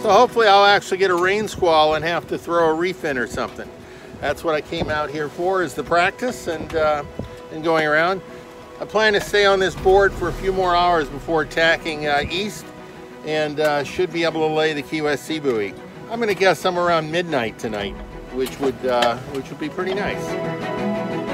So hopefully I'll actually get a rain squall and have to throw a reef in or something. That's what I came out here for, is the practice and going around. I plan to stay on this board for a few more hours before tacking east, and should be able to lay the Key West Sea Buoy. I'm going to guess somewhere around midnight tonight, which would be pretty nice.